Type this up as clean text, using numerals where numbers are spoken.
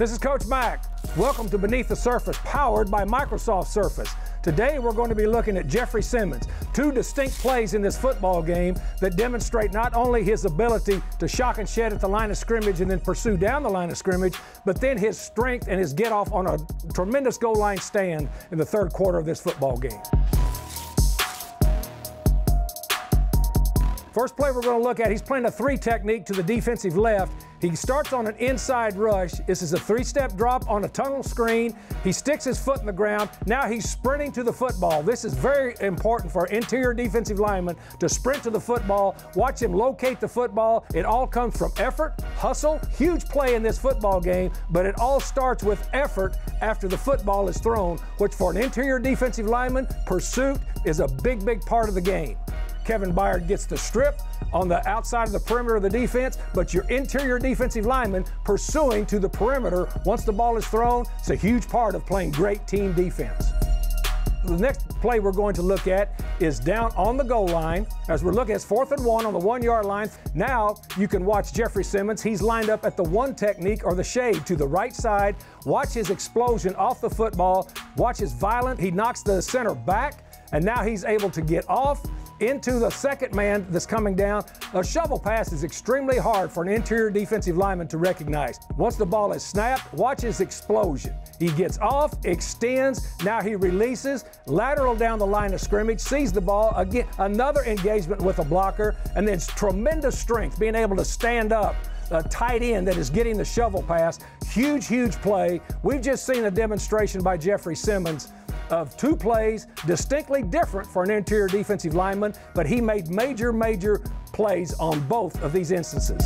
This is Coach Mack. Welcome to Beneath the Surface, powered by Microsoft Surface. Today we're going to be looking at Jeffery Simmons, two distinct plays in this football game that demonstrate not only his ability to shock and shed at the line of scrimmage and then pursue down the line of scrimmage, but then his strength and his get off on a tremendous goal line stand in the third quarter of this football game. First play we're going to look at, he's playing a three technique to the defensive left. He starts on an inside rush. This is a three-step drop on a tunnel screen. He sticks his foot in the ground. Now he's sprinting to the football. This is very important for interior defensive linemen to sprint to the football. Watch him locate the football. It all comes from effort, hustle, huge play in this football game, but it all starts with effort after the football is thrown, which for an interior defensive lineman, pursuit is a big, big part of the game. Kevin Byard gets the strip on the outside of the perimeter of the defense, but your interior defensive lineman pursuing to the perimeter once the ball is thrown, it's a huge part of playing great team defense. The next play we're going to look at is down on the goal line. As we're looking, it's 4th and 1 on the 1-yard line. Now you can watch Jeffery Simmons. He's lined up at the one technique or the shade to the right side. Watch his explosion off the football. Watch his violent. He knocks the center back, and now he's able to get off into the second man that's coming down. A shovel pass is extremely hard for an interior defensive lineman to recognize. Once the ball is snapped, watch his explosion. He gets off, extends, now he releases, lateral down the line of scrimmage, sees the ball, again, another engagement with a blocker, and then tremendous strength, being able to stand up. A tight end that is getting the shovel pass. Huge, huge play. We've just seen a demonstration by Jeffery Simmons of two plays distinctly different for an interior defensive lineman, but he made major plays on both of these instances.